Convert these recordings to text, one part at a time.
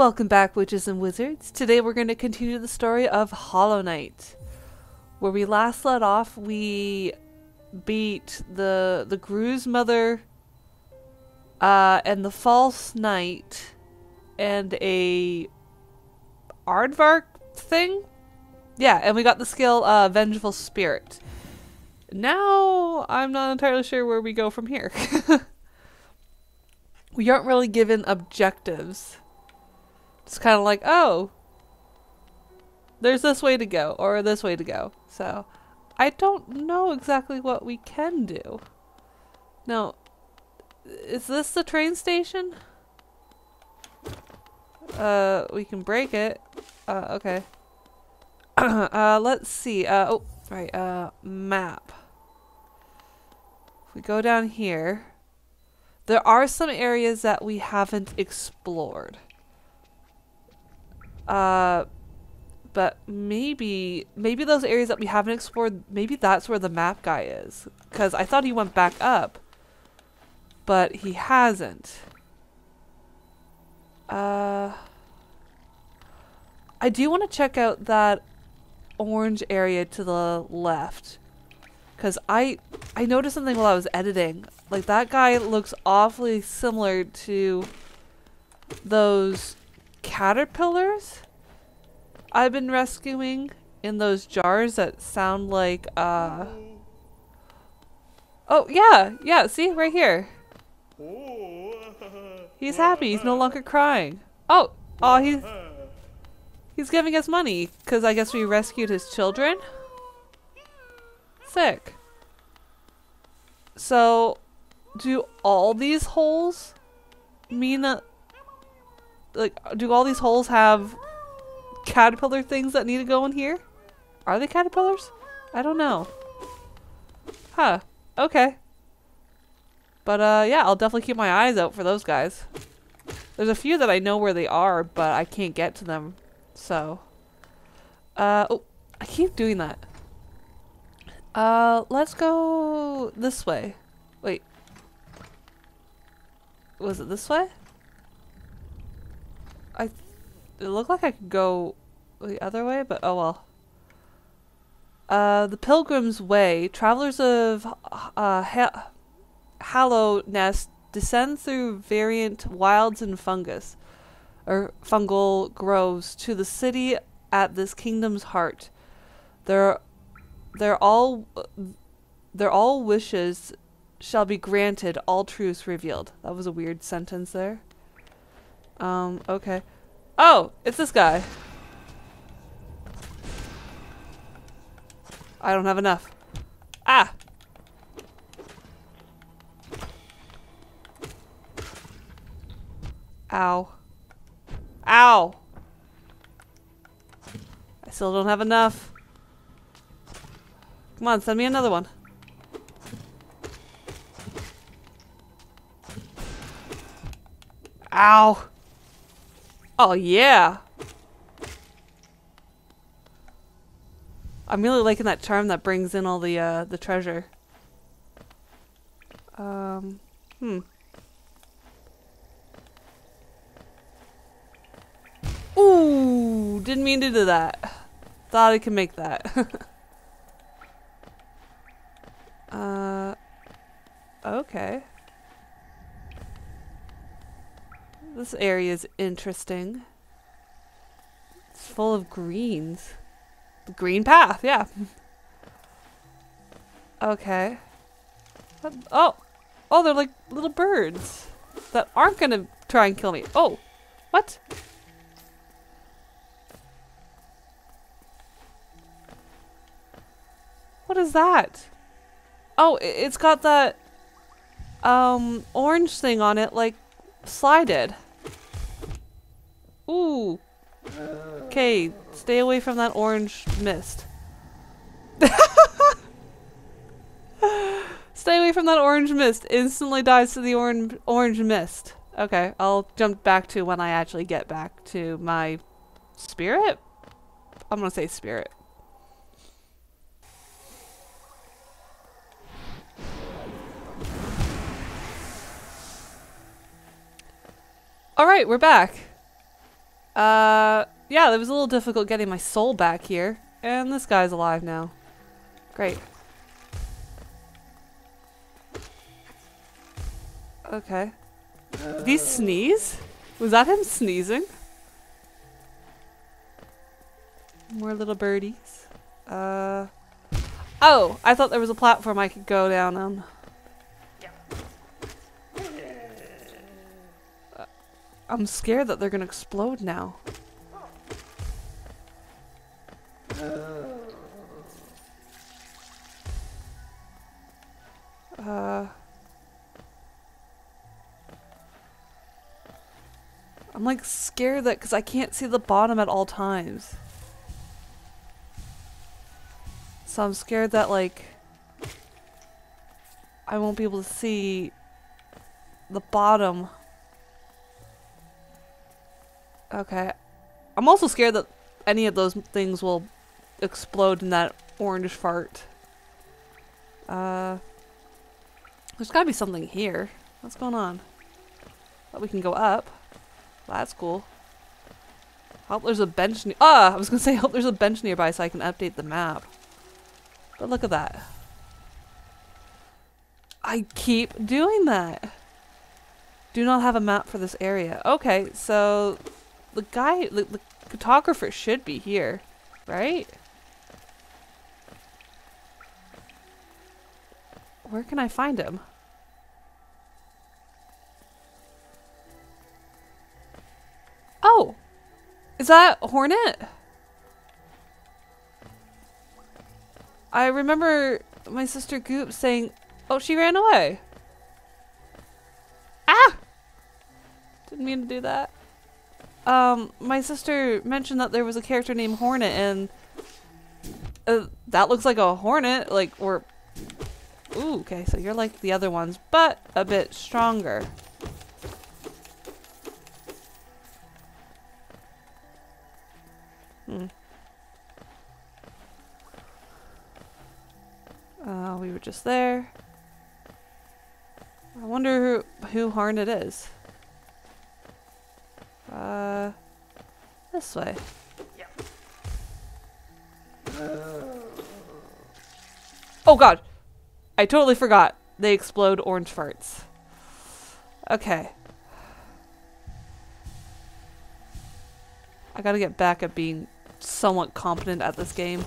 Welcome back, witches and wizards. Today we're going to continue the story of Hollow Knight. Where we last let off, we beat the Gru's mother and the false knight and a aardvark thing? Yeah, and we got the skill Vengeful Spirit. Now I'm not entirely sure where we go from here. We aren't really given objectives. It's kind of like, oh, there's this way to go or this way to go. So I don't know exactly what we can do. Now, is this the train station? We can break it. Okay. Let's see. Oh, right. Map. If we go down here, there are some areas that we haven't explored. But maybe those areas that we haven't explored, maybe that's where the map guy is. Because I thought he went back up, but he hasn't. I do want to check out that orange area to the left. Because I noticed something while I was editing. Like, that guy looks awfully similar to those caterpillars I've been rescuing in those jars that sound like oh yeah, see, right here. He's happy, he's no longer crying. Oh, he's giving us money because I guess we rescued his children. Sick. So do all these holes mean that, like, do all these holes have caterpillar things that need to go in here? Are they caterpillars? I don't know. Huh. Okay. But, yeah, I'll definitely keep my eyes out for those guys. There's a few that I know where they are, but I can't get to them. So. Oh, I keep doing that. Let's go this way. Wait. Was it this way? It looked like I could go the other way, but oh well. The Pilgrim's Way. Travelers of Hallownest descend through variant wilds and fungus, or fungal groves, to the city at this kingdom's heart. Their all wishes shall be granted. All truths revealed. That was a weird sentence there. Okay. Oh, it's this guy. I don't have enough. Ah! Ow. Ow! I still don't have enough. Come on, send me another one. Ow! Oh yeah! I'm really liking that charm that brings in all the treasure. Ooh! Didn't mean to do that. Thought I could make that. Okay. This area is interesting. It's full of greens. The Green Path, yeah. Okay. Oh, they're like little birds that aren't gonna try and kill me. Oh, what? What is that? Oh, it's got that orange thing on it, like slided. Ooh. Okay, stay away from that orange mist. Stay away from that orange mist. Instantly dies to the orange mist. Okay, I'll jump back to when I actually get back to my spirit? I'm gonna say spirit. Alright, we're back. Yeah, it was a little difficult getting my soul back here. And this guy's alive now. Great. Okay. Did he sneeze? Was that him sneezing? More little birdies. Oh, I thought there was a platform I could go down on. I'm scared that they're gonna explode now. I'm like scared that because I can't see the bottom at all times. So I'm scared that like I won't be able to see the bottom. Okay. I'm also scared that any of those things will explode in that orange fart. There's gotta be something here. What's going on? But we can go up. Well, that's cool. Hope there's a bench near- I was gonna say hope there's a bench nearby so I can update the map. But look at that. I keep doing that. Do not have a map for this area. Okay, so the guy, the cartographer should be here, right? Where can I find him? Oh, is that Hornet? I remember my sister Goop saying, oh, she ran away. Ah! Didn't mean to do that. My sister mentioned that there was a character named Hornet, and that looks like a hornet, like, or... Ooh, okay, so you're like the other ones, but a bit stronger. We were just there. I wonder who Hornet is. This way. Yeah. Oh god! I totally forgot. They explode orange farts. Okay. I gotta get back at being somewhat competent at this game.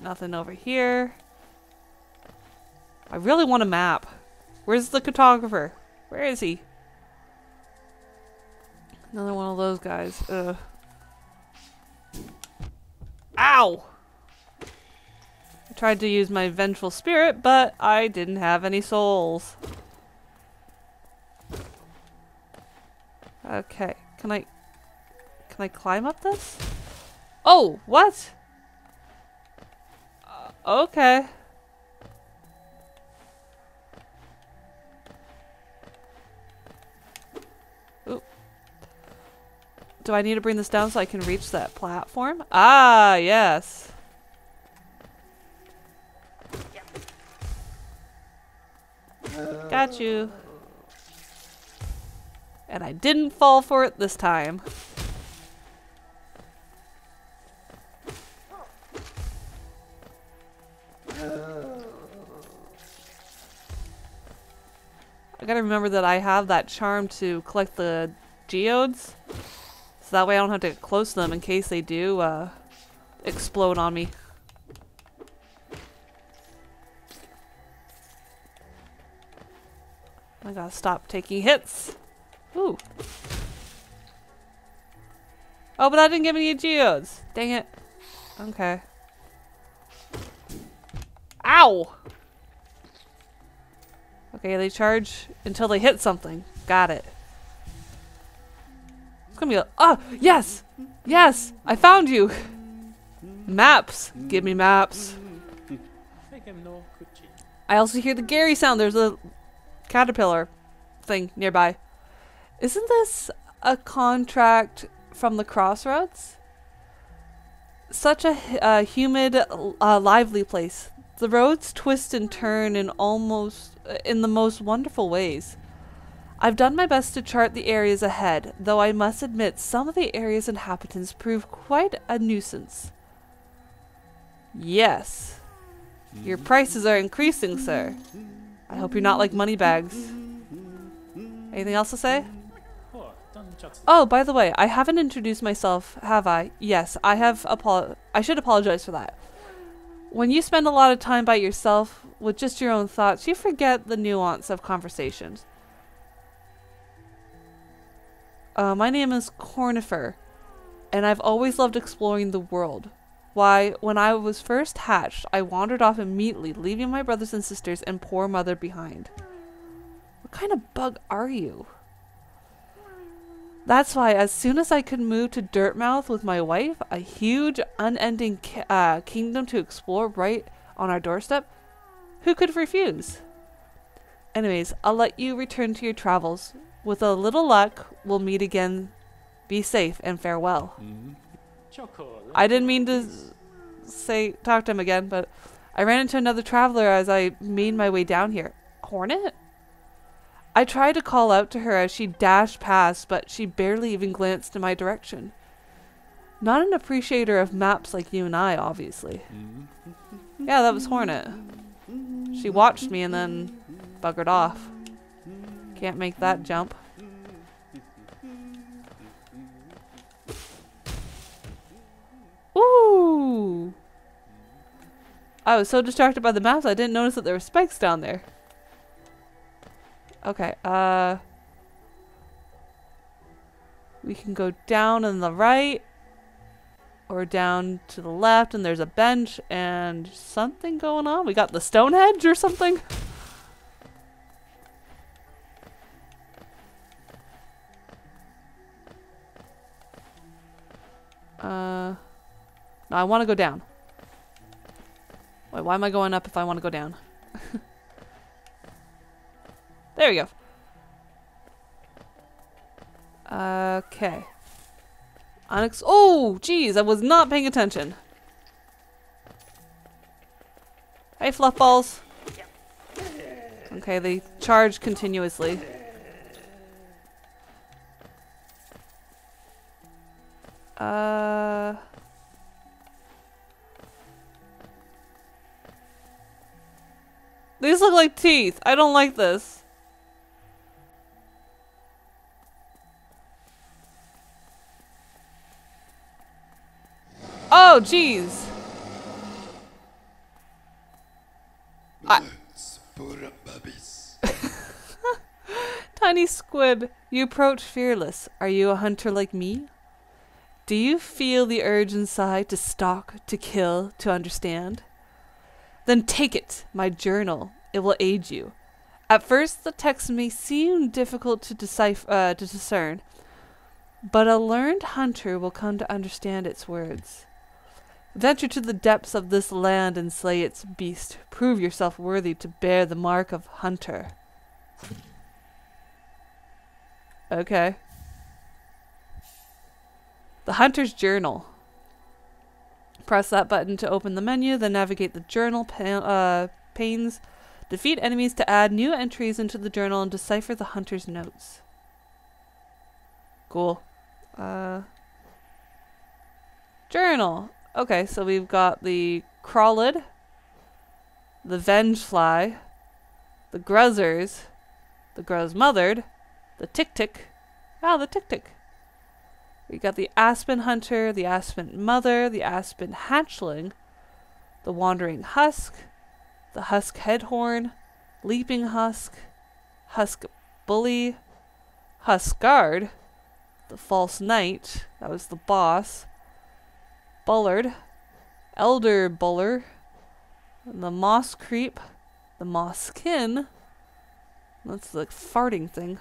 Nothing over here. I really want a map. Where's the cartographer? Where is he? Another one of those guys. Ugh. Ow! I tried to use my vengeful spirit, but I didn't have any souls. Okay, can I climb up this? Oh, what? Okay. Ooh. Do I need to bring this down so I can reach that platform? Ah, yes. Yeah. Got you. And I didn't fall for it this time. I gotta remember that I have that charm to collect the geodes, so that way I don't have to get close to them in case they do explode on me. I gotta stop taking hits. Ooh. Oh, but I didn't get any geodes. Dang it. Okay. Ow! Okay, they charge until they hit something. Got it. It's gonna be a- Oh! Yes! Yes! I found you! Maps! Give me maps. I also hear the Gary sound. There's a caterpillar thing nearby. Isn't this a contract from the Crossroads? Such a humid, lively place. The roads twist and turn in the most wonderful ways. I've done my best to chart the areas ahead, though I must admit some of the area's inhabitants prove quite a nuisance. Yes. Your prices are increasing, sir. I hope you're not like money bags. Anything else to say? Oh, by the way, I haven't introduced myself, have I? Yes, I have. I should apologize for that. When you spend a lot of time by yourself with just your own thoughts, you forget the nuance of conversations. My name is Cornifer, and I've always loved exploring the world. Why, when I was first hatched, I wandered off immediately, leaving my brothers and sisters and poor mother behind. What kind of bug are you? That's why, as soon as I could move to Dirtmouth with my wife, a huge, unending kingdom to explore right on our doorstep, who could refuse? Anyways, I'll let you return to your travels. With a little luck, we'll meet again. Be safe and farewell. I didn't mean to talk to him again, but I ran into another traveler as I made my way down here. Hornet? I tried to call out to her as she dashed past, but she barely even glanced in my direction. Not an appreciator of maps like you and I, obviously. Yeah, that was Hornet. She watched me and then buggered off. Can't make that jump. Ooh! I was so distracted by the maps, I didn't notice that there were spikes down there. Okay, we can go down on the right, or down to the left, and there's a bench, and something going on. We got the Stonehenge or something? No, I want to go down. Wait, why am I going up if I want to go down? There we go. Okay. Oh, geez, I was not paying attention. Hey, fluff balls. Okay, they charge continuously. These look like teeth. I don't like this. Oh, jeez. Tiny squib, you approach fearless. Are you a hunter like me? Do you feel the urge inside to stalk, to kill, to understand? Then take it, my journal. It will aid you. At first, the text may seem difficult to discern, but a learned hunter will come to understand its words. Venture to the depths of this land and slay its beast. Prove yourself worthy to bear the mark of hunter. Okay. The Hunter's Journal. Press that button to open the menu, then navigate the journal panes, defeat enemies to add new entries into the journal, and decipher the hunter's notes. Cool. Journal. Okay, so we've got the Crawlid, the Vengefly, the Gruzzers, the Gruzmothered, the Tick-Tick. Ah, the Tick-Tick. We got the Aspen Hunter, the Aspen Mother, the Aspen Hatchling, the Wandering Husk, the Husk Headhorn, Leaping Husk, Husk Bully, Husk Guard, the False Knight, that was the boss, Bullard, Elder Buller, the Moss Creep, the Moss Kin, that's the farting thing,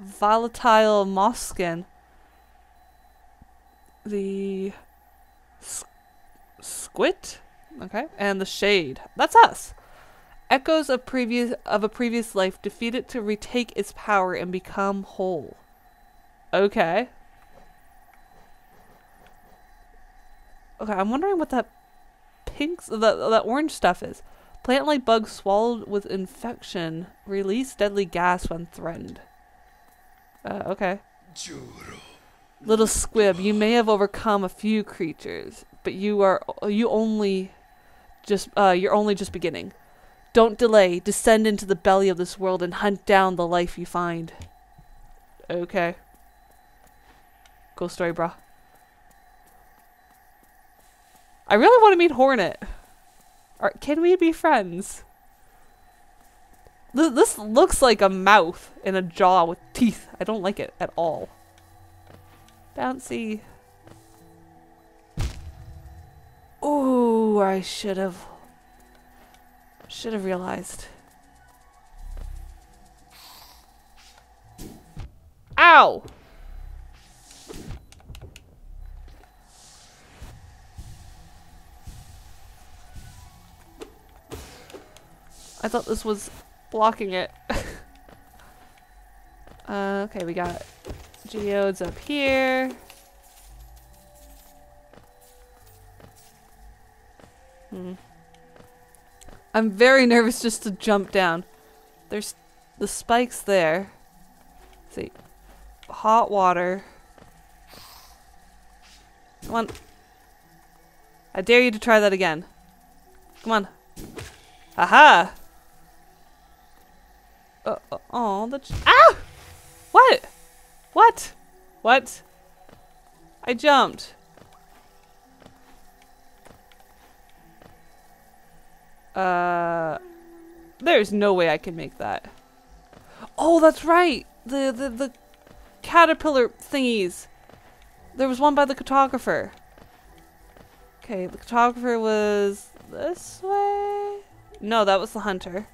Volatile Mosskin, the Squit, okay, and the Shade. That's us. Echoes of a previous life, defeat it to retake its power and become whole. Okay. Okay, I'm wondering what that pink, the orange stuff is. Plant-like bugs swallowed with infection release deadly gas when threatened. Okay. Little squib, you may have overcome a few creatures, but you're only just beginning. Don't delay. Descend into the belly of this world and hunt down the life you find. Okay. Cool story, brah. I really want to meet Hornet. Or can we be friends? This looks like a mouth and a jaw with teeth. I don't like it at all. Bouncy. Ooh, I should have realized. Ow! I thought this was blocking it. Okay, we got geodes up here. I'm very nervous just to jump down. There's the spikes there. Let's see. Hot water. Come on. I dare you to try that again. Come on. Aha! Oh, the ah! What? What? What? I jumped. There's no way I can make that. Oh, that's right. The caterpillar thingies. There was one by the cartographer. Okay, the cartographer was this way. No, that was the hunter.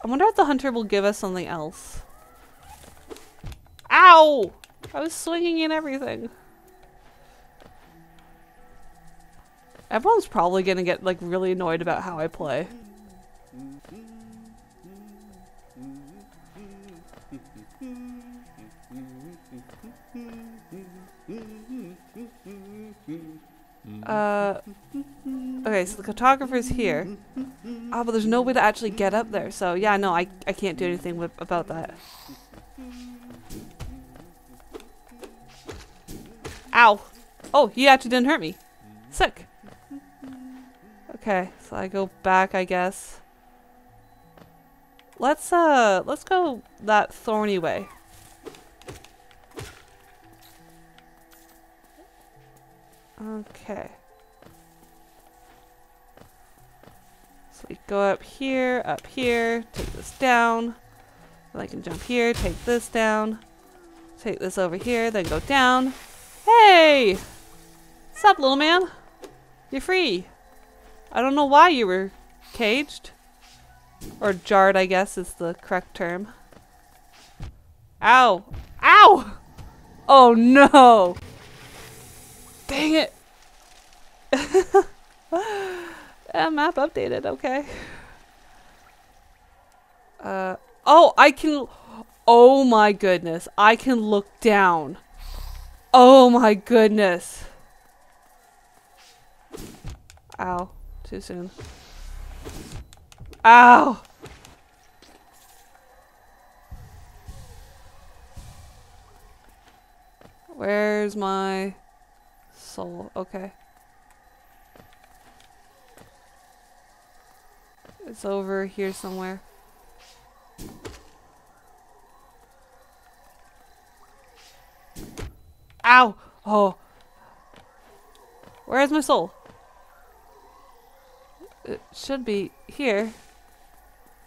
I wonder if the hunter will give us something else. Ow! I was swinging in everything. Everyone's probably gonna get like really annoyed about how I play. Okay, so the cartographer's here. Oh, but there's no way to actually get up there, so yeah, no, I can't do anything about that. Ow! Oh, he actually didn't hurt me. Sick! Okay, so I go back, I guess. Let's go that thorny way. Okay. So we go up here, take this down. Then I can jump here, take this down. Take this over here, then go down. Hey! What's up, little man? You're free! I don't know why you were caged. Or jarred, I guess, is the correct term. Ow! Ow! Oh no! Dang it! Map updated, okay. Oh, I can... Oh my goodness, I can look down. Oh my goodness. Ow. Too soon. Ow! Where's my soul? Okay. It's over here somewhere. Ow! Oh. Where's my soul? It should be here.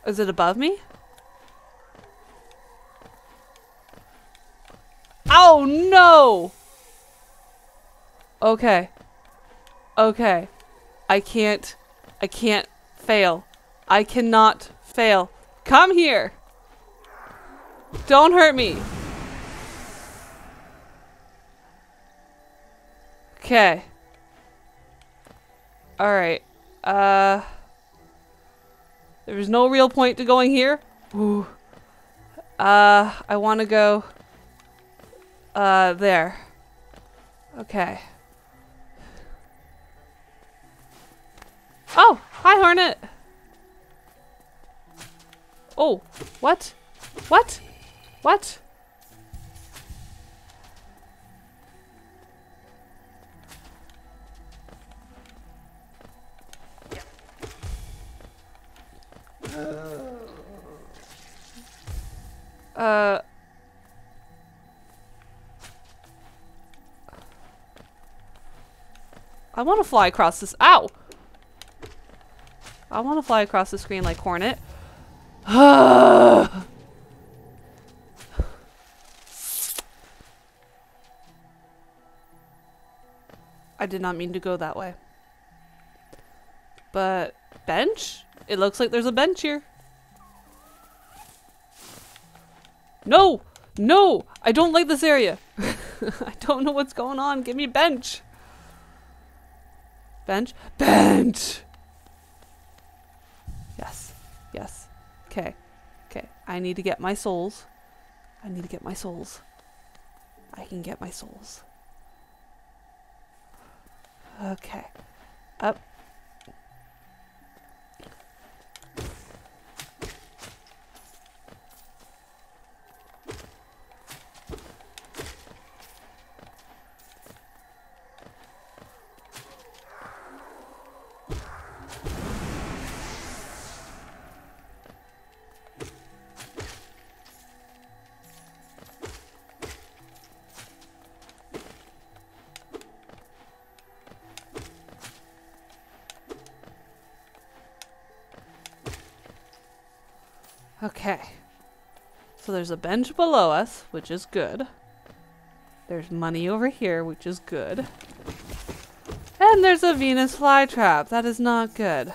Is it above me? Oh no! Okay. Okay. I can't fail. I cannot fail. Come here! Don't hurt me! Okay. Alright. There's no real point to going here. Ooh. I want to go there. Okay. Hornet! Oh, what? What? What? I want to fly across this. Ow! I want to fly across the screen like Hornet. I did not mean to go that way. But bench? It looks like there's a bench here. No! No! I don't like this area. I don't know what's going on. Give me a bench. Bench? Bench! Yes. Yes. Okay. Okay. I need to get my souls. I need to get my souls. I can get my souls. Okay. Up. Okay, so there's a bench below us, which is good. There's money over here, which is good. And there's a Venus flytrap. That is not good.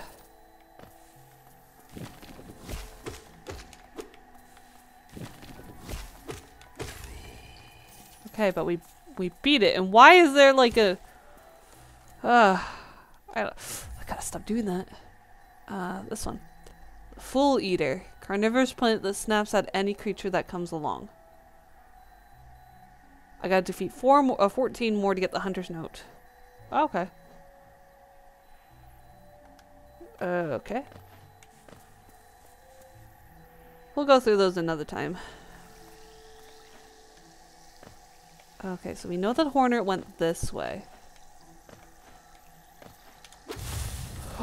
Okay, but we beat it. And why is there like a... I gotta stop doing that. This one. Full Eater. Carnivorous plant that snaps at any creature that comes along. I gotta defeat 14 more to get the Hunter's Note. Oh, okay. Okay. We'll go through those another time. Okay, so we know that Hornet went this way.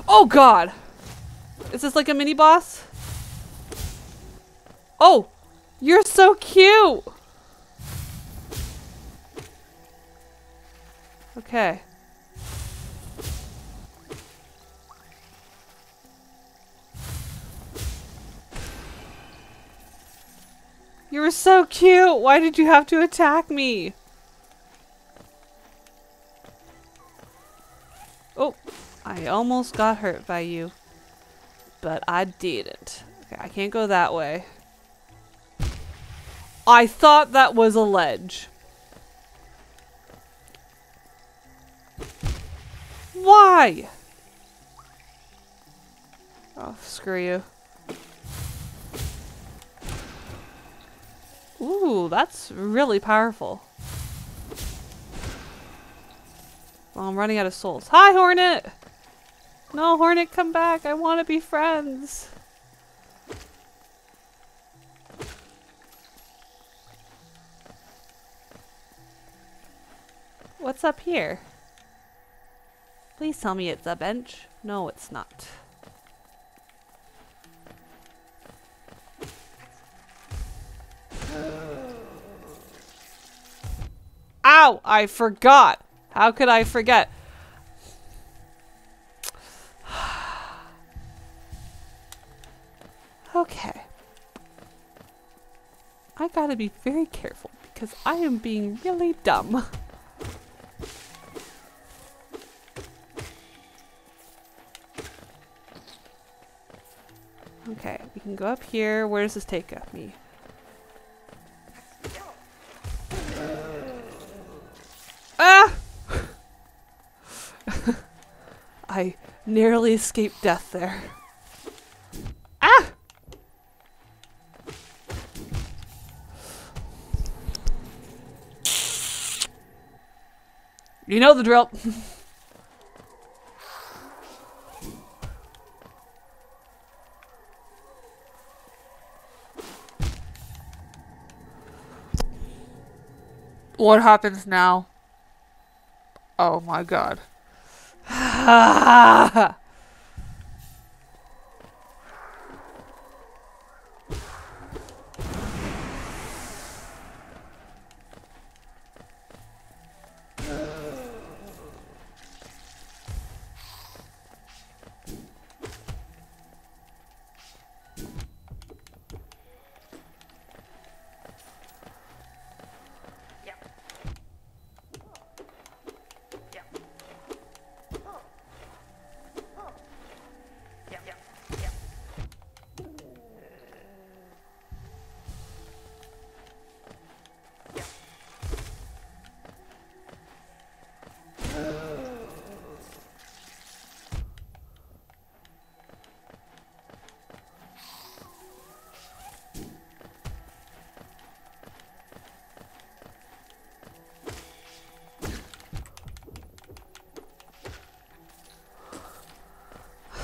Oh god! Is this like a mini boss? Oh, you're so cute. Okay. You were so cute. Why did you have to attack me? Oh, I almost got hurt by you, but I didn't. Okay, I can't go that way. I thought that was a ledge. Why? Oh, screw you. Ooh, that's really powerful. Well, I'm running out of souls. Hi, Hornet! No, Hornet, come back. I want to be friends. What's up here? Please tell me it's a bench. No, it's not. Ow! I forgot! How could I forget? Okay. I gotta be very careful because I am being really dumb. Okay, we can go up here. Where does this take me? Ah! I nearly escaped death there. Ah! You know the drill. What happens now? Oh my god.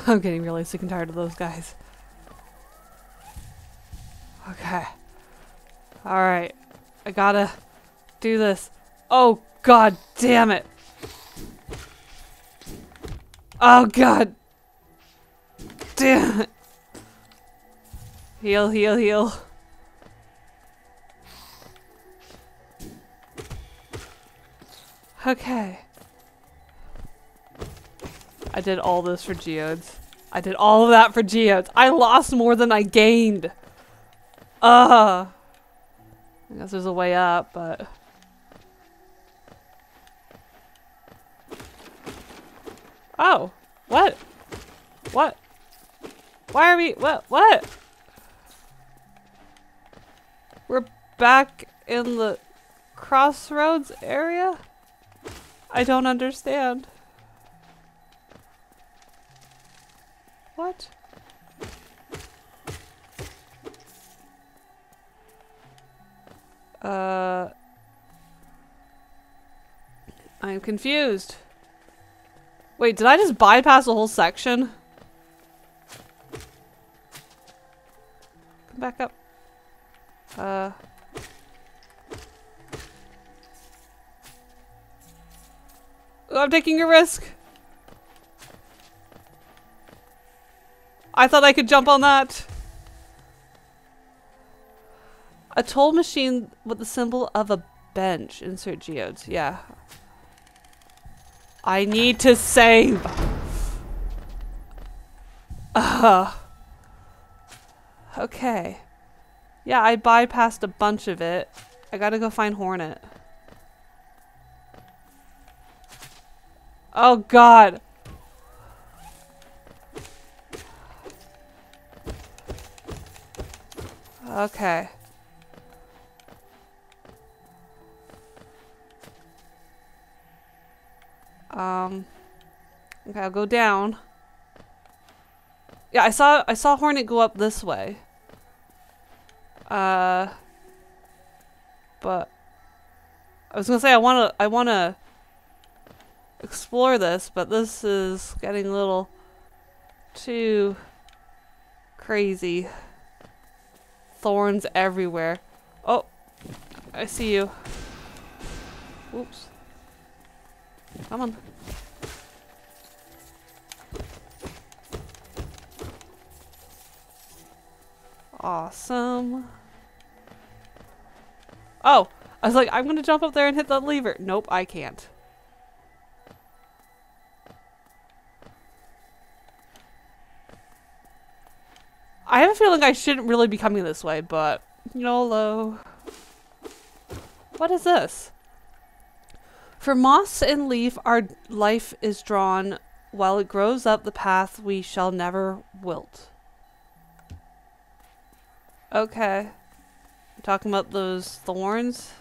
I'm getting really sick and tired of those guys. Okay. Alright. I gotta do this. Oh, god damn it. Oh, god damn it. Heal, heal, heal. Okay. I did all this for geodes. I did all of that for geodes. I lost more than I gained. I guess there's a way up, but... Oh! What? What? Why are we... What? We're back in the crossroads area? I don't understand. What? I'm confused. Wait, did I just bypass the whole section? Come back up. I'm taking a risk. I thought I could jump on that. A toll machine with the symbol of a bench. Insert geodes. Yeah. I need to save. Okay. Yeah, I bypassed a bunch of it. I gotta go find Hornet. Oh god. Okay. Okay, I'll go down. Yeah, I saw Hornet go up this way. But I was gonna say I wanna explore this, but this is getting a little too crazy. Thorns everywhere. Oh, I see you. Oops. Come on. Awesome. Oh, I was like, I'm gonna jump up there and hit that lever. Nope, I can't. I have a feeling I shouldn't really be coming this way, but YOLO. What is this? For moss and leaf, our life is drawn. While it grows up the path, we shall never wilt. Okay. We're talking about those thorns.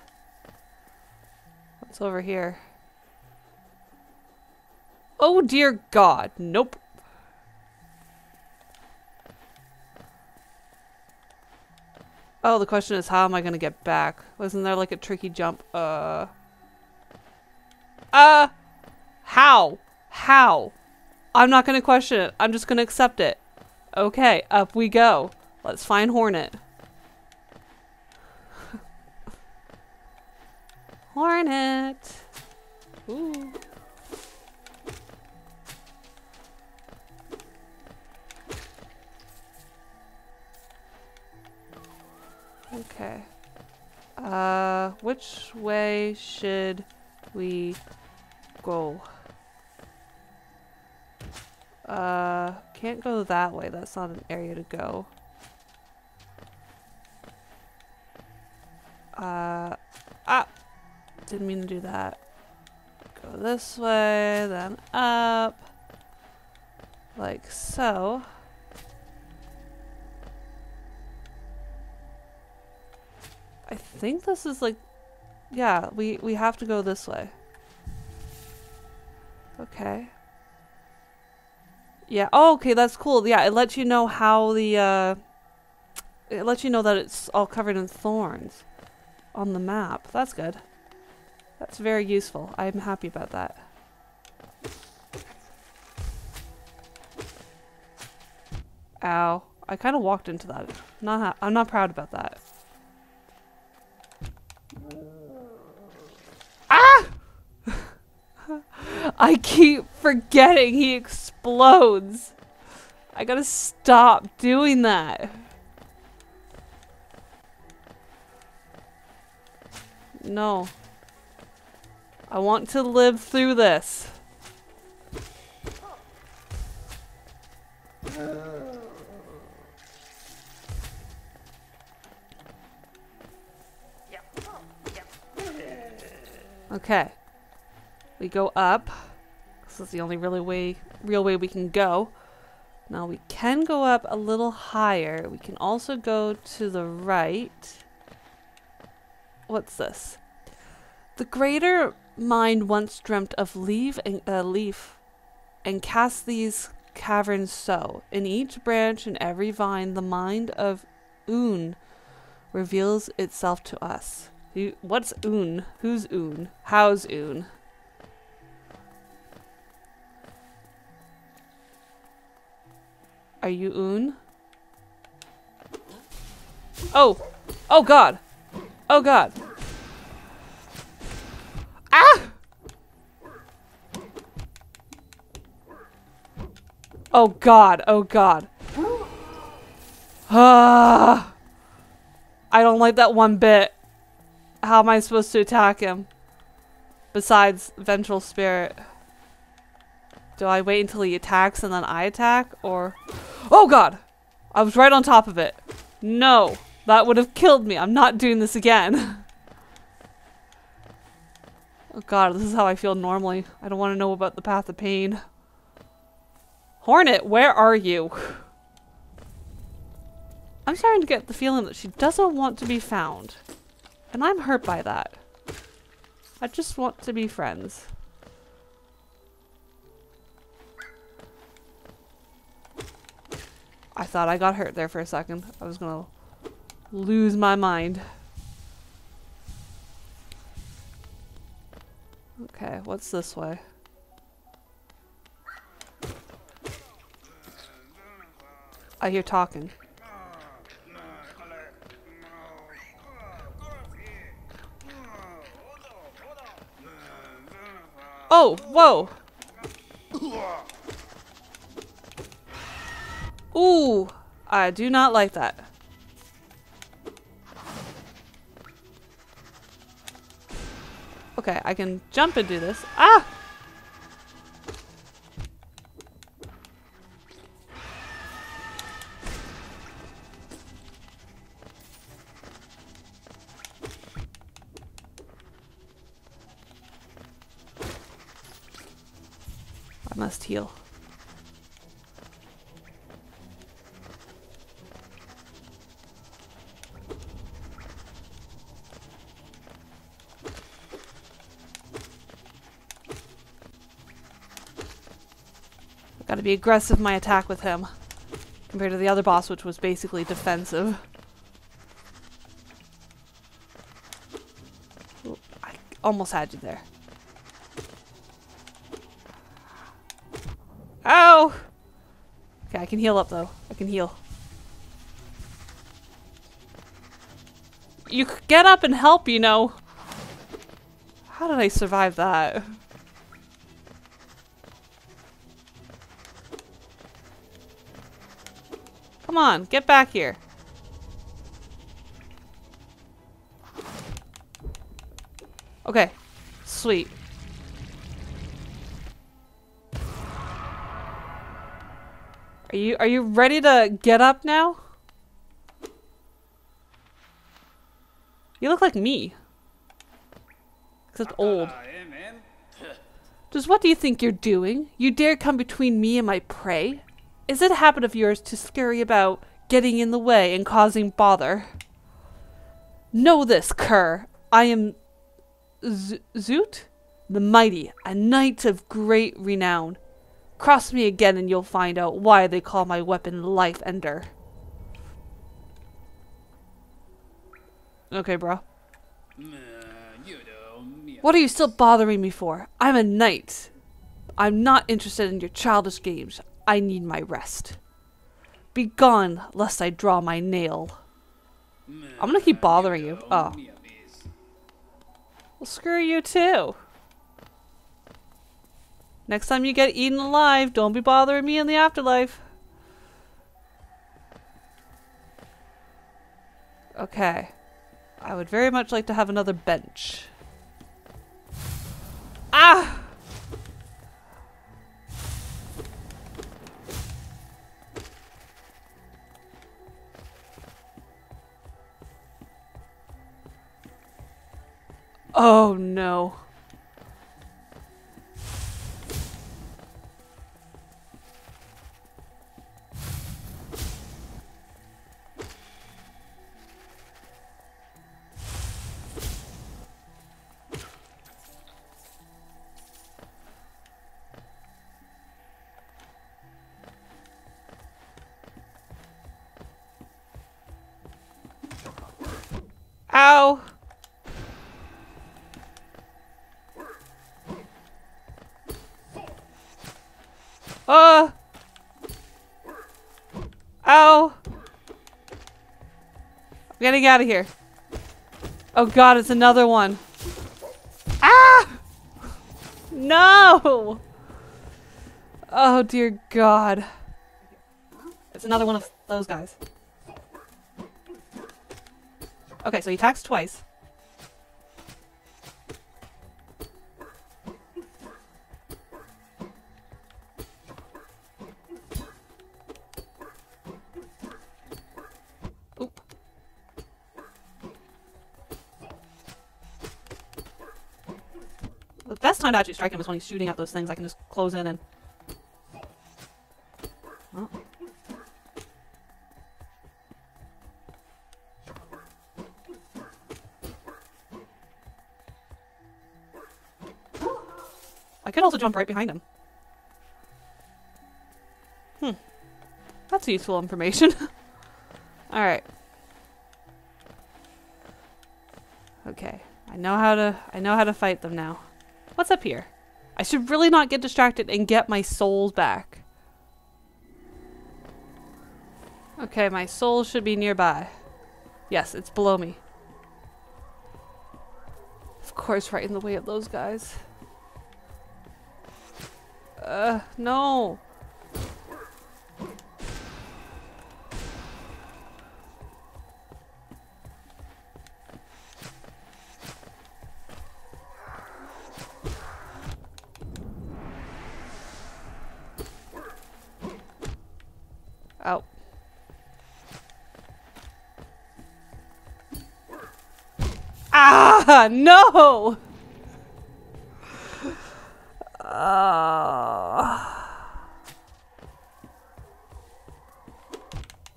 What's over here? Oh dear God. Nope. Oh, the question is, how am I gonna get back? Wasn't there like a tricky jump? How? How? I'm not gonna question it. I'm just gonna accept it. Okay, up we go. Let's find Hornet. Hornet. Ooh. Okay. Which way should we go? Can't go that way. That's not an area to go. Didn't mean to do that. Go this way, then up. Like so. I think this is like, yeah, we have to go this way. Okay. Yeah, oh, okay, that's cool. Yeah, it lets you know how the, it lets you know that it's all covered in thorns on the map. That's good. That's very useful. I'm happy about that. Ow. I kind of walked into that. I'm not proud about that. Ah! I keep forgetting he explodes. I gotta stop doing that. No. I want to live through this. Okay. We go up. This is the only real way we can go. Now we can go up a little higher. We can also go to the right. What's this? The greater mind once dreamt of leaf and cast these caverns so. In each branch and every vine, the mind of Unn reveals itself to us. What's Unn? Who's Unn? How's Unn? Are you Unn? Oh! Oh god! Oh god! Ah! Oh god! Oh god! Ah! I don't like that one bit. How am I supposed to attack him? Besides ventral spirit. Do I wait until he attacks and then I attack? Or... Oh god! I was right on top of it. No! That would have killed me. I'm not doing this again. Oh god, this is how I feel normally. I don't want to know about the path of pain. Hornet, where are you? I'm starting to get the feeling that she doesn't want to be found. And I'm hurt by that. I just want to be friends. I thought I got hurt there for a second. I was gonna lose my mind. Okay, what's this way? I hear talking. Oh, whoa! Ooh, I do not like that. Okay, I can jump and do this. Ah! Must heal. Gotta be aggressive in my attack with him compared to the other boss, which was basically defensive. Ooh, I almost had you there. Ow! Okay, I can heal up though. I can heal. You could get up and help, you know. How did I survive that? Come on, get back here. Okay, sweet. Are you ready to get up now? You look like me. Except old. Just what do you think you're doing? You dare come between me and my prey? Is it a habit of yours to scurry about, getting in the way and causing bother? Know this, cur. I am Zote, the mighty, a knight of great renown. Cross me again and you'll find out why they call my weapon Life Ender. Okay, bro. What are you still bothering me for? I'm a knight. I'm not interested in your childish games. I need my rest. Be gone, lest I draw my nail. I'm gonna keep bothering you. Oh. Well, screw you too. Next time you get eaten alive, don't be bothering me in the afterlife. Okay. I would very much like to have another bench. Ah! Oh no. Ow! Ow! I'm getting out of here. Oh god, it's another one. Ah! No! Oh dear god. It's another one of those guys. Okay, so he attacks twice. Oop. The best time to actually strike him is when he's shooting at those things. I can just close in and... Oh. I could also jump right behind him. Hmm. That's useful information. Alright. Okay. I know how to fight them now. What's up here? I should really not get distracted and get my souls back. Okay, my soul should be nearby. Yes, it's below me. Of course, right in the way of those guys. No. Ow. Ah, no. Ow!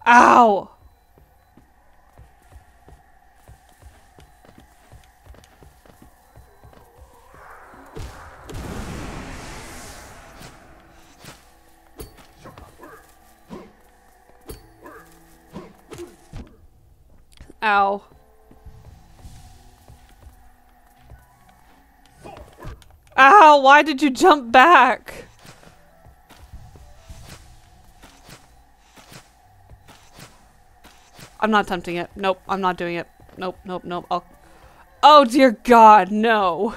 Ow. Ow, why did you jump back? I'm not tempting it. Nope, I'm not doing it. Nope, nope, nope. Oh dear god, no.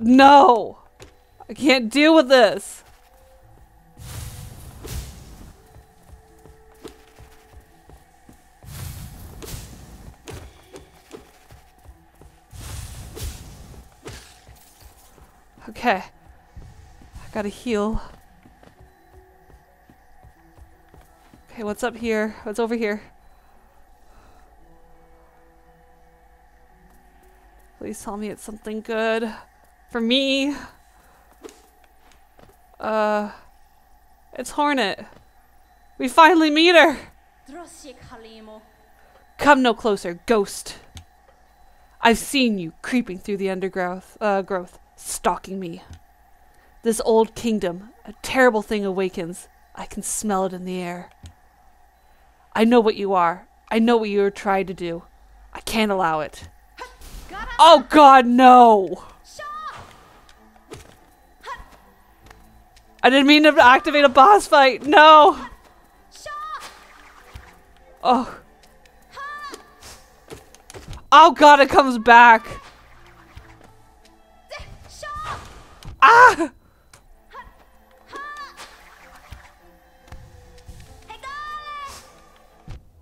No! I can't deal with this! Okay. I gotta heal. Okay, what's up here? What's over here? Please tell me it's something good. For me! It's Hornet. We finally meet her! Come no closer, ghost! I've seen you creeping through the undergrowth, growth, stalking me. This old kingdom, a terrible thing awakens. I can smell it in the air. I know what you are. I know what you are trying to do. I can't allow it. Oh God, no! I didn't mean to activate a boss fight. No! Oh. Oh God, it comes back. Ah!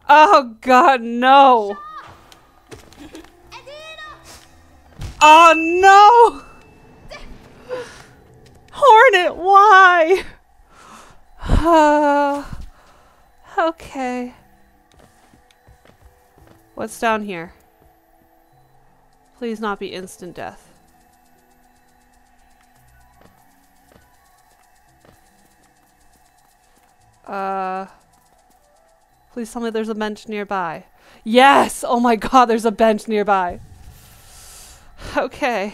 Oh God, no! Oh no! Hornet, why? Okay. What's down here? Please not be instant death. Please tell me there's a bench nearby. Yes! Oh my God, there's a bench nearby. Okay.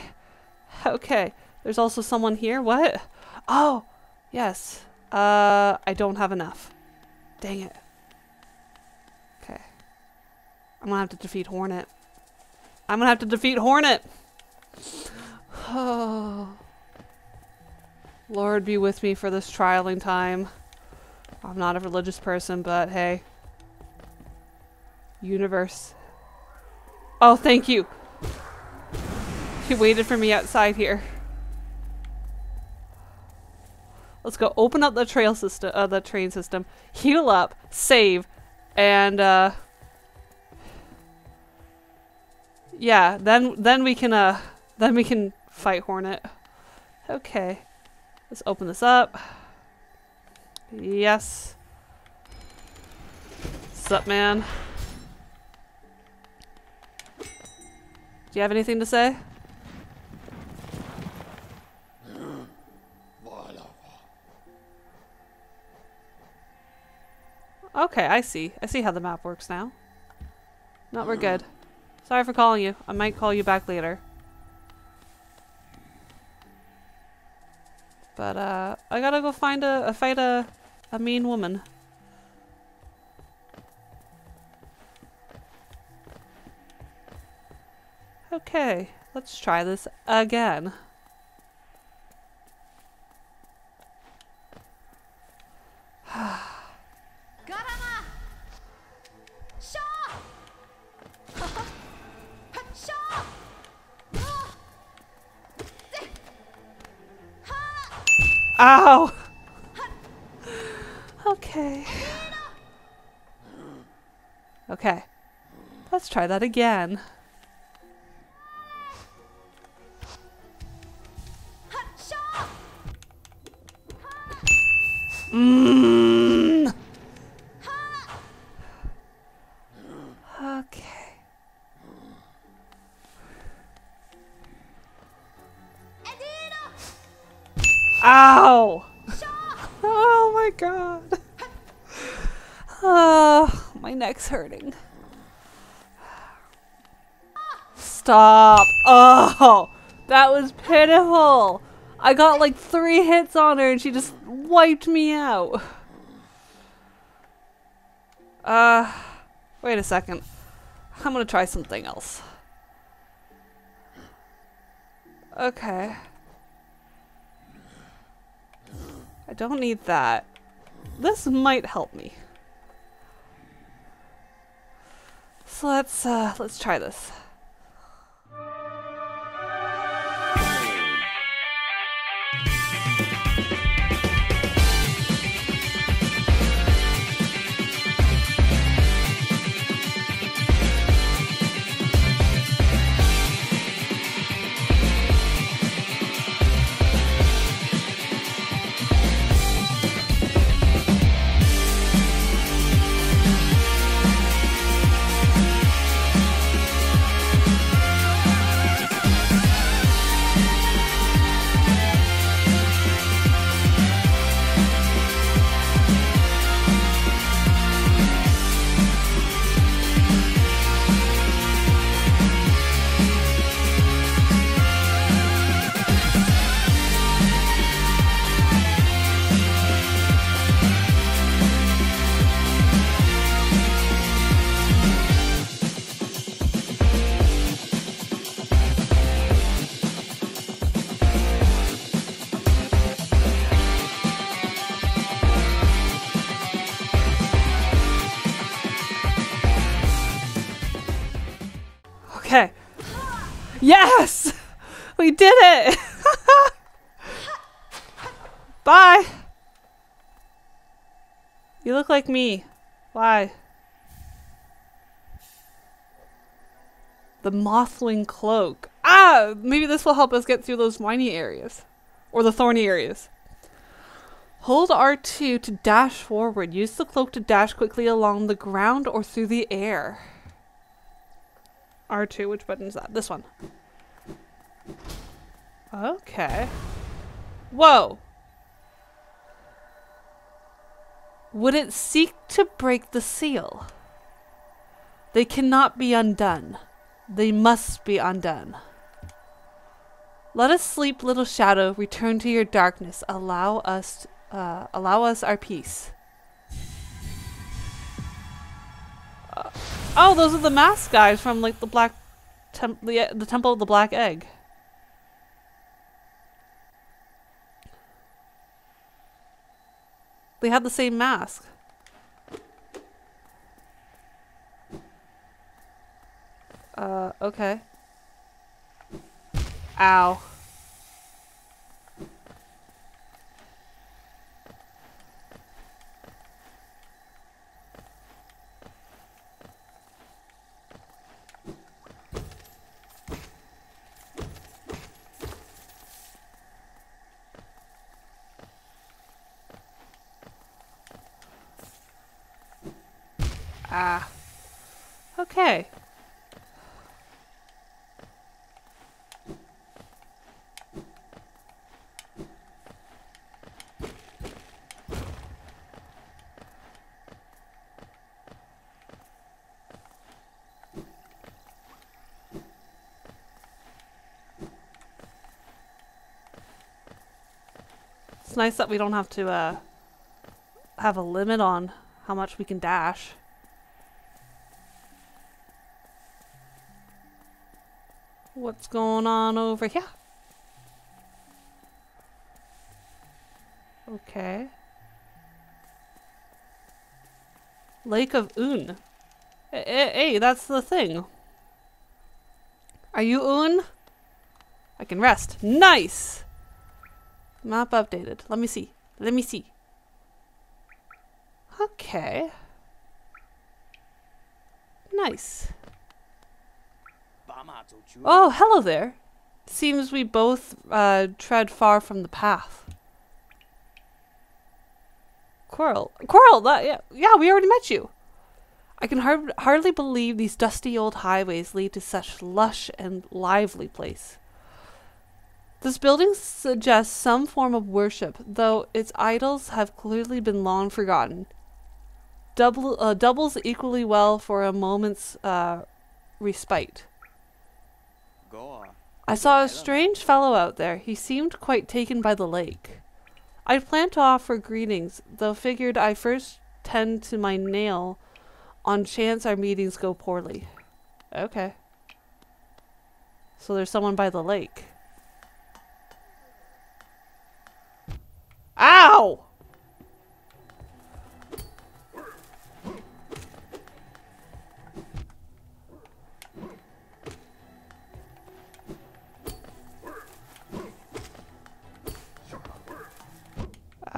Okay. There's also someone here. What? Oh! Yes. I don't have enough. Dang it. Okay. I'm gonna have to defeat Hornet. I'm gonna have to defeat Hornet! Oh. Lord be with me for this trialing time. I'm not a religious person, but hey. Universe. Oh, thank you. He waited for me outside here. Let's go open up the trail system, the train system, heal up, save, and yeah, then we can fight Hornet. Okay. Let's open this up. Yes. What's up, man? Do you have anything to say? Okay, I see. I see how the map works now. No, we're good. Sorry for calling you. I might call you back later. But, I gotta go find a mean woman. Okay, let's try this again. Ow! Okay. Okay. Let's try that again. Mm. Okay. Ow! Oh my God. Oh, my neck's hurting. Stop. Oh, that was pitiful. I got like 3 hits on her and she just wiped me out. Wait a second. I'm gonna try something else. Okay. I don't need that. This might help me. So let's try this. Yes! We did it! Bye! You look like me. Why? The Mothwing Cloak. Ah! Maybe this will help us get through those whiny areas. Or the thorny areas. Hold R2 to dash forward. Use the cloak to dash quickly along the ground or through the air. R2, which button is that? This one. Okay. Whoa! Would it seek to break the seal? They cannot be undone. They must be undone. Let us sleep, little shadow. Return to your darkness. Allow us our peace. Oh, those are the mask guys from like the Temple of the Black Egg. They had the same mask. Okay. Ow. Ah. Okay. It's nice that we don't have to have a limit on how much we can dash. What's going on over here? Okay. Lake of Unn. Hey, that's the thing. Are you Unn? I can rest. Nice! Map updated. Let me see. Let me see. Okay. Nice. Oh, hello there. Seems we both tread far from the path. Quirrell. Quirrell! Yeah, we already met you. I can hardly believe these dusty old highways lead to such lush and lively place. This building suggests some form of worship, though its idols have clearly been long forgotten. Doubles equally well for a moment's respite. I saw a strange fellow out there. He seemed quite taken by the lake. I planned to offer greetings, though figured I first tend to my nail on chance our meetings go poorly. Okay. So there's someone by the lake. Ow!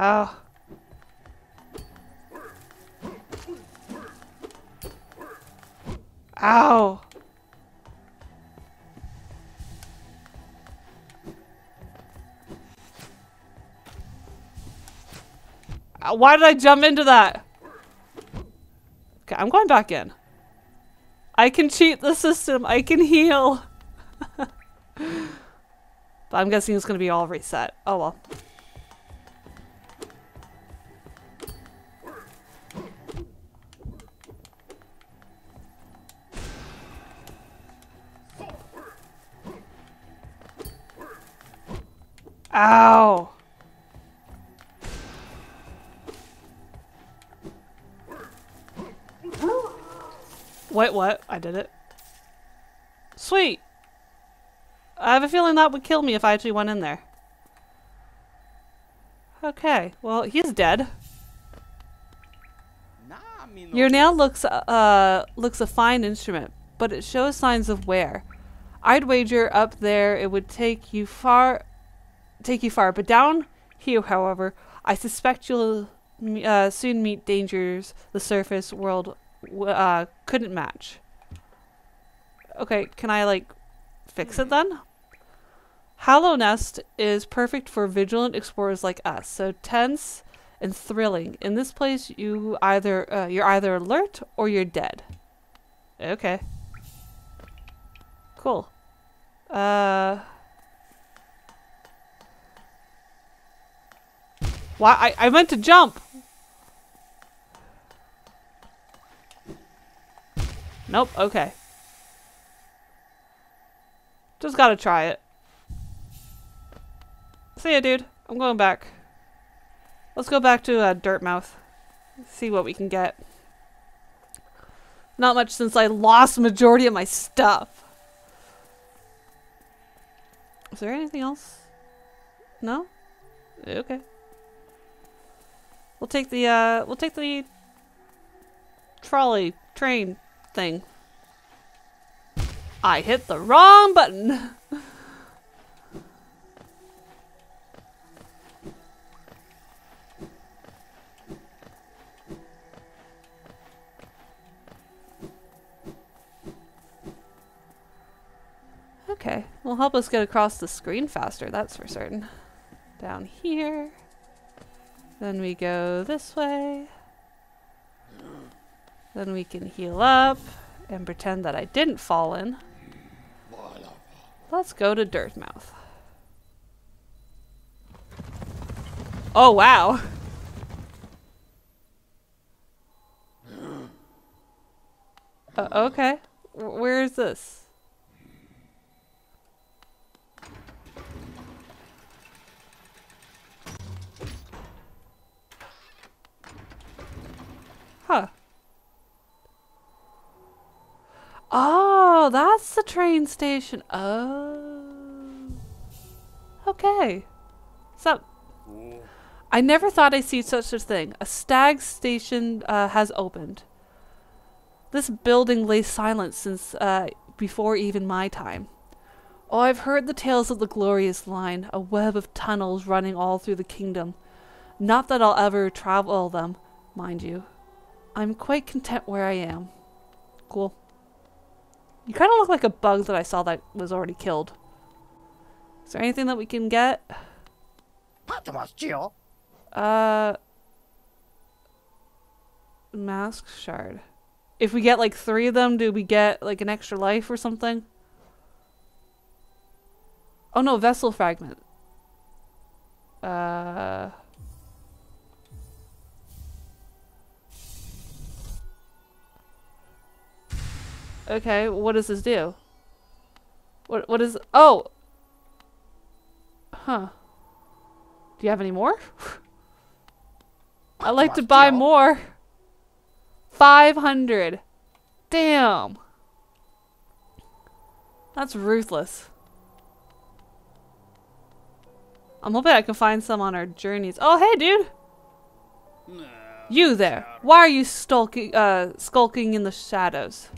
Oh. Ow. Why did I jump into that? Okay, I'm going back in. I can cheat the system. I can heal. But I'm guessing it's going to be all reset. Oh well. Ow. Wait, what? I did it. Sweet. I have a feeling that would kill me if I actually went in there. Okay. Well, he's dead. Your nail looks a fine instrument, but it shows signs of wear. I'd wager up there it would take you far, but down here, however, I suspect you'll soon meet dangers the surface world couldn't match. Okay, can I like fix it then? Hallownest is perfect for vigilant explorers like us. So tense and thrilling. In this place, you you're either alert or you're dead. Okay. Cool. Why I meant to jump. Nope, okay. Just gotta try it. See ya, dude. I'm going back. Let's go back to Dirtmouth. See what we can get. Not much since I lost the majority of my stuff. Is there anything else? No? Okay. We'll take the trolley train thing. I hit the wrong button. Okay, will help us get across the screen faster, that's for certain. Down here. Then we go this way. Then we can heal up and pretend that I didn't fall in. Let's go to Dirtmouth. Oh, wow. Okay. Where is this? Huh. Oh, that's the train station. Oh. Okay. So, I never thought I'd see such a thing. A stag station has opened. This building lay silent since before even my time. Oh, I've heard the tales of the glorious line, a web of tunnels running all through the kingdom. Not that I'll ever travel them, mind you. I'm quite content where I am. Cool. You kind of look like a bug that I saw that was already killed. Is there anything that we can get? Mask shard. If we get like 3 of them, do we get like an extra life or something? Oh no, vessel fragment. Okay, what does this do? What is... Oh! Huh. Do you have any more? I'd like to buy more! 500! Damn! That's ruthless. I'm hoping I can find some on our journeys. Oh, hey, dude! No, you there! Why are you skulking in the shadows?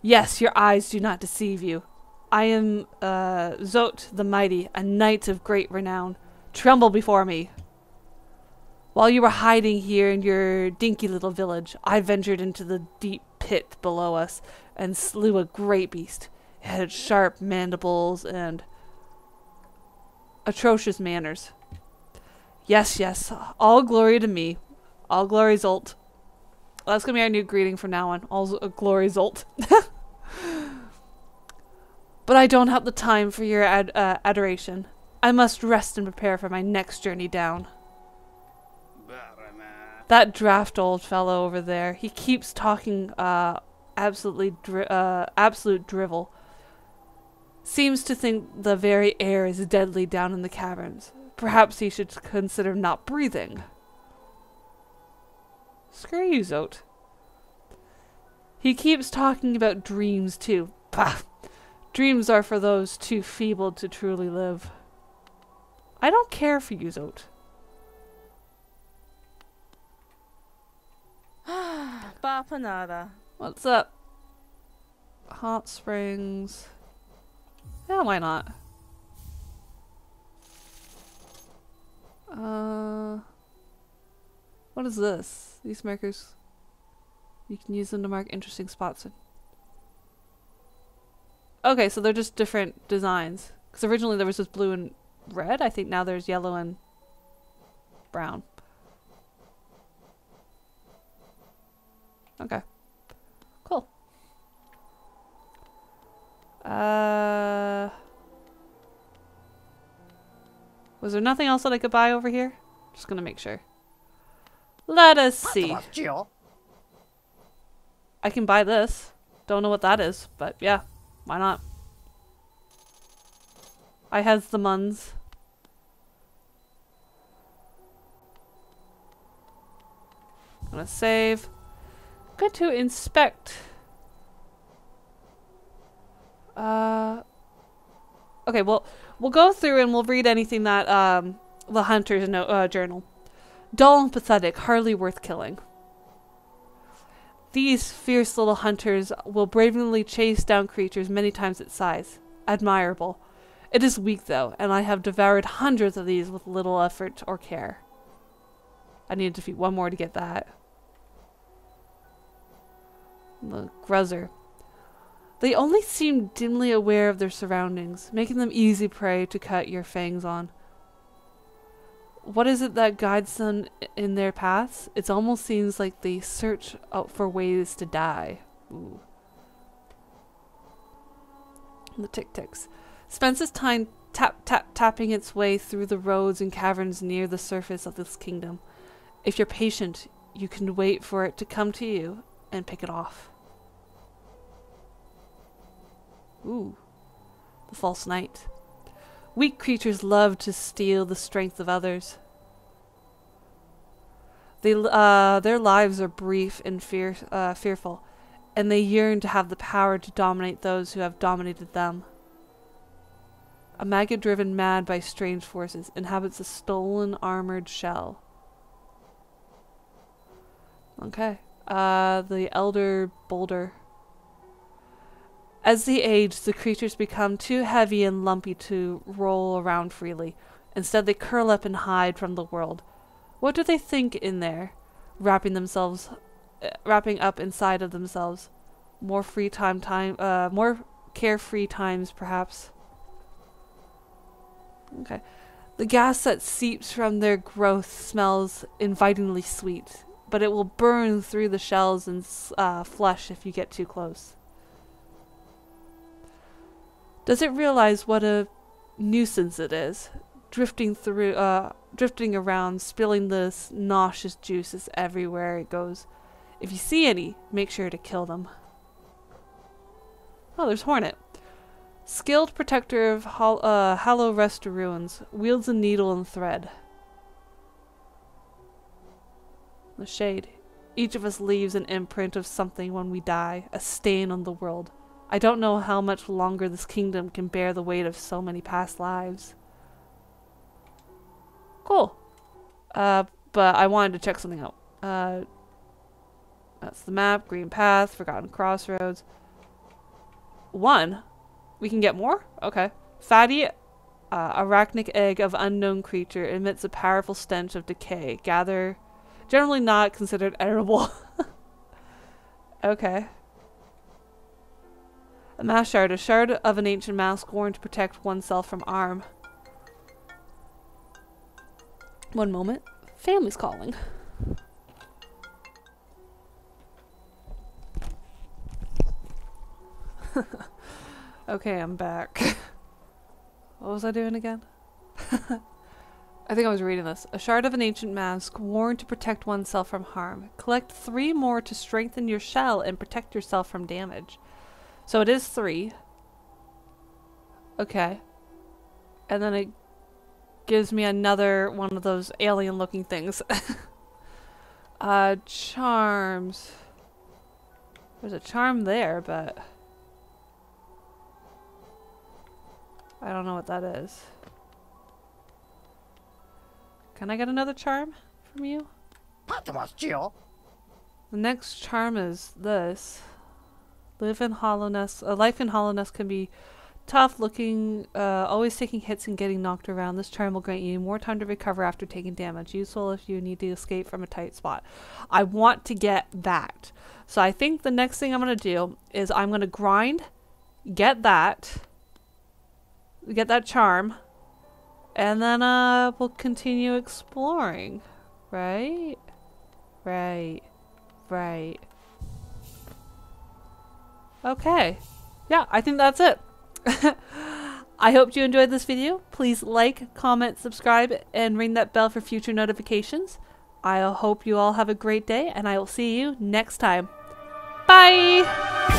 Yes, your eyes do not deceive you. I am Zote the Mighty, a knight of great renown. Tremble before me. While you were hiding here in your dinky little village, I ventured into the deep pit below us and slew a great beast. It had sharp mandibles and atrocious manners. Yes, yes, all glory to me. All glory Zolt. Well, that's going to be our new greeting from now on. All glory Zolt. But I don't have the time for your adoration. I must rest and prepare for my next journey down. That draft old fellow over there, he keeps talking absolute drivel. Seems to think the very air is deadly down in the caverns. Perhaps he should consider not breathing. Screw you, Zote. He keeps talking about dreams, too. Pah! Dreams are for those too feeble to truly live. I don't care for you, Zote. Bapanada. What's up? Hot springs. Yeah, why not? What is this? These markers. You can use them to mark interesting spots. Okay, so they're just different designs. Because originally there was just blue and red. I think now there's yellow and brown. Okay. Cool. Was there nothing else that I could buy over here? Just gonna make sure. Let us see. I can buy this. Don't know what that is, but yeah. Why not? I has the muns. I'm gonna save. Good to inspect. Okay, well, we'll go through and we'll read anything that the Hunter's Journal. Dull and pathetic, hardly worth killing. These fierce little hunters will bravely chase down creatures many times its size. Admirable. It is weak, though, and I have devoured hundreds of these with little effort or care. I need to defeat one more to get that. The Gruzzer. They only seem dimly aware of their surroundings, making them easy prey to cut your fangs on. What is it that guides them in their paths? It almost seems like they search out for ways to die. Ooh. The tic-tics. Spends its time tapping its way through the roads and caverns near the surface of this kingdom. If you're patient, you can wait for it to come to you and pick it off. Ooh. The False Knight. Weak creatures love to steal the strength of others. They, their lives are brief and fearful, and they yearn to have the power to dominate those who have dominated them. A maggot driven mad by strange forces inhabits a stolen armored shell. Okay. The Elder Boulder. As they age, the creatures become too heavy and lumpy to roll around freely. Instead, they curl up and hide from the world. What do they think in there? Wrapping up inside of themselves. More free more carefree times, perhaps. Okay. The gas that seeps from their growth smells invitingly sweet, but it will burn through the shells and flesh if you get too close. Does it realize what a nuisance it is? Drifting around, spilling this nauseous juices everywhere it goes. If you see any, make sure to kill them. Oh, there's Hornet. Skilled protector of Hallownest ruins, wields a needle and thread. The Shade. Each of us leaves an imprint of something when we die, a stain on the world. I don't know how much longer this kingdom can bear the weight of so many past lives. Cool. But I wanted to check something out. That's the map, Green Path, Forgotten Crossroads. One? We can get more? Okay. Fatty arachnic egg of unknown creature emits a powerful stench of decay. Generally not considered edible. Okay. A mask shard. A shard of an ancient mask worn to protect oneself from harm. One moment. Family's calling. Okay, I'm back. What was I doing again? I think I was reading this. A shard of an ancient mask worn to protect oneself from harm. Collect 3 more to strengthen your shell and protect yourself from damage. So it is 3. Okay. And then it gives me another one of those alien looking things. Charms. There's a charm there, but I don't know what that is. Can I get another charm from you? The next charm is this. Live in Hallownest. A life in Hallownest can be tough, looking, always taking hits and getting knocked around. This charm will grant you more time to recover after taking damage. Useful if you need to escape from a tight spot. I want to get that. So I think the next thing I'm going to do is I'm going to grind, get that charm. And then we'll continue exploring, right? Right. Okay. Yeah, I think that's it. I hope you enjoyed this video. Please like, comment, subscribe, and ring that bell for future notifications. I hope you all have a great day, and I will see you next time. Bye!